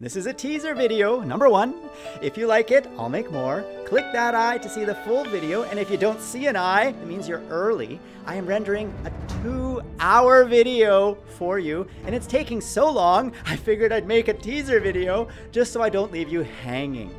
This is a teaser video, number 1. If you like it, I'll make more. Click that eye to see the full video, and if you don't see an eye, it means you're early. I am rendering a 2-hour video for you, and it's taking so long, I figured I'd make a teaser video just so I don't leave you hanging.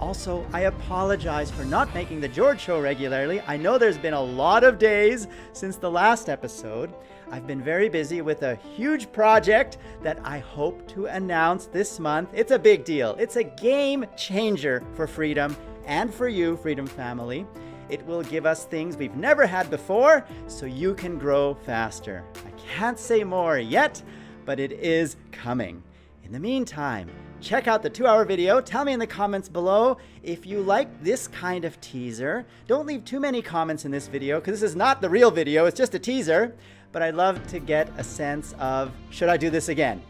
Also, I apologize for not making The George Show regularly. I know there's been a lot of days since the last episode. I've been very busy with a huge project that I hope to announce this month. It's a big deal. It's a game changer for Freedom and for you, Freedom Family. It will give us things we've never had before so you can grow faster. I can't say more yet, but it is coming. In the meantime, check out the 2-hour video. Tell me in the comments below if you like this kind of teaser. Don't leave too many comments in this video because this is not the real video, it's just a teaser. But I'd love to get a sense of, should I do this again?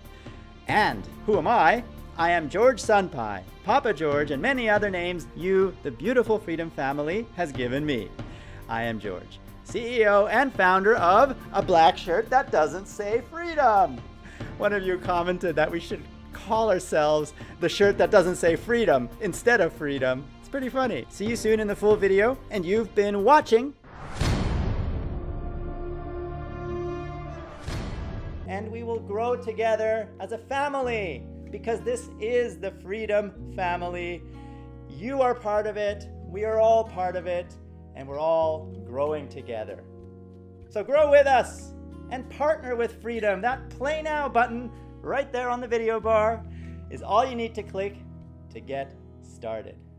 And who am I? I am George Sunpai, Papa George, and many other names you, the beautiful Freedom Family, has given me. I am George, CEO and founder of A Black Shirt That Doesn't Say Freedom. One of you commented that we should call ourselves The Shirt That Doesn't Say Freedom instead of Freedom. It's pretty funny. See you soon in the full video, and you've been watching. And we will grow together as a family because this is the Freedom Family. You are part of it, we are all part of it, and we're all growing together. So grow with us and partner with Freedom. That Play Now button right there on the video bar is all you need to click to get started.